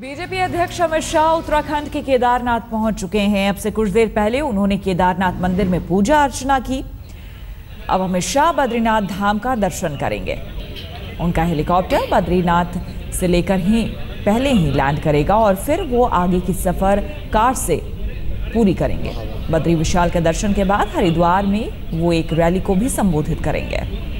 BJP अध्यक्ष अमित शाह उत्तराखंड के केदारनाथ पहुंच चुके हैं। अब से कुछ देर पहले उन्होंने केदारनाथ मंदिर में पूजा अर्चना की। अब अमित शाह बद्रीनाथ धाम का दर्शन करेंगे। उनका हेलीकॉप्टर बद्रीनाथ से लेकर ही पहले ही लैंड करेगा और फिर वो आगे की सफर कार से पूरी करेंगे। बद्री विशाल के दर्शन के बाद हरिद्वार में वो एक रैली को भी संबोधित करेंगे।